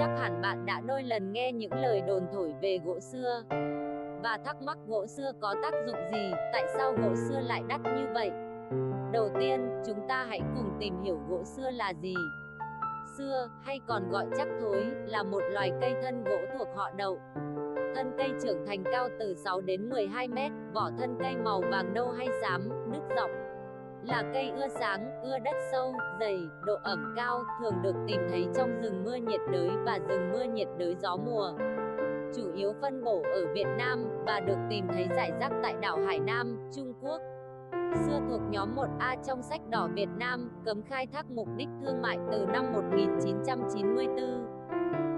Chắc hẳn bạn đã đôi lần nghe những lời đồn thổi về gỗ sưa và thắc mắc gỗ sưa có tác dụng gì, tại sao gỗ sưa lại đắt như vậy. Đầu tiên, chúng ta hãy cùng tìm hiểu gỗ sưa là gì. Sưa, hay còn gọi chắc thối, là một loài cây thân gỗ thuộc họ đậu. Thân cây trưởng thành cao từ 6 đến 12 mét, vỏ thân cây màu vàng nâu hay xám, đứt dọc. Là cây ưa sáng, ưa đất sâu, dày, độ ẩm cao, thường được tìm thấy trong rừng mưa nhiệt đới và rừng mưa nhiệt đới gió mùa. Chủ yếu phân bổ ở Việt Nam và được tìm thấy rải rác tại đảo Hải Nam, Trung Quốc. Sưa thuộc nhóm 1A trong Sách Đỏ Việt Nam, cấm khai thác mục đích thương mại từ năm 1994.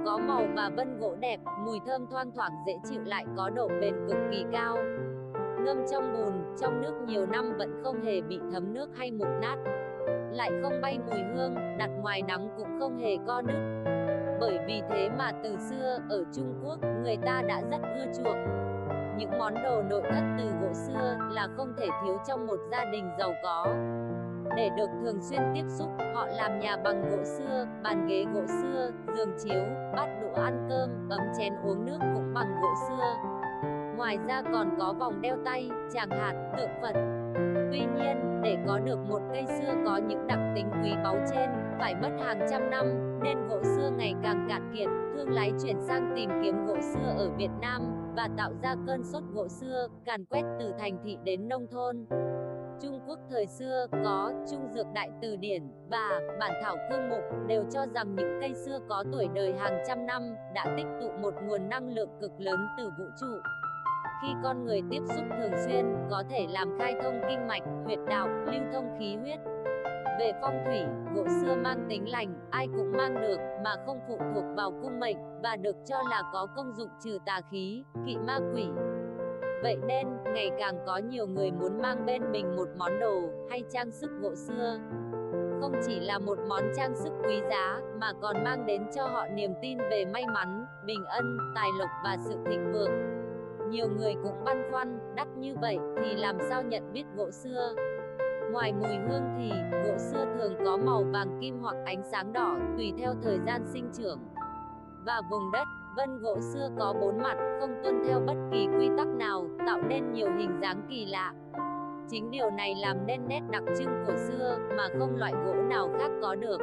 Có màu và vân gỗ đẹp, mùi thơm thoang thoảng dễ chịu, lại có độ bền cực kỳ cao. Ngâm trong bùn, trong nước nhiều năm vẫn không hề bị thấm nước hay mục nát. Lại không bay mùi hương, đặt ngoài nắng cũng không hề co nứt. Bởi vì thế mà từ xưa, ở Trung Quốc, người ta đã rất ưa chuộng. Những món đồ nội thất từ gỗ sưa là không thể thiếu trong một gia đình giàu có. Để được thường xuyên tiếp xúc, họ làm nhà bằng gỗ sưa, bàn ghế gỗ sưa, giường chiếu, bát đũa ăn cơm, ấm chén uống nước cũng bằng gỗ sưa. Ngoài ra còn có vòng đeo tay, tràng hạt, tượng Phật. Tuy nhiên, để có được một cây sưa có những đặc tính quý báu trên, phải mất hàng trăm năm, nên gỗ sưa ngày càng cạn kiệt, thương lái chuyển sang tìm kiếm gỗ sưa ở Việt Nam, và tạo ra cơn sốt gỗ sưa, càn quét từ thành thị đến nông thôn. Trung Quốc thời xưa có Trung Dược Đại Từ Điển và Bản Thảo Cương Mục đều cho rằng những cây sưa có tuổi đời hàng trăm năm đã tích tụ một nguồn năng lượng cực lớn từ vũ trụ. Khi con người tiếp xúc thường xuyên, có thể làm khai thông kinh mạch, huyệt đạo, lưu thông khí huyết. Về phong thủy, gỗ sưa mang tính lành, ai cũng mang được mà không phụ thuộc vào cung mệnh, và được cho là có công dụng trừ tà khí, kỵ ma quỷ. Vậy nên, ngày càng có nhiều người muốn mang bên mình một món đồ hay trang sức gỗ sưa. Không chỉ là một món trang sức quý giá, mà còn mang đến cho họ niềm tin về may mắn, bình an, tài lộc và sự thịnh vượng. Nhiều người cũng băn khoăn, đắt như vậy thì làm sao nhận biết gỗ sưa? Ngoài mùi hương thì, gỗ sưa thường có màu vàng kim hoặc ánh sáng đỏ, tùy theo thời gian sinh trưởng và vùng đất. Vân gỗ sưa có 4 mặt, không tuân theo bất kỳ quy tắc nào, tạo nên nhiều hình dáng kỳ lạ. Chính điều này làm nên nét đặc trưng của sưa mà không loại gỗ nào khác có được.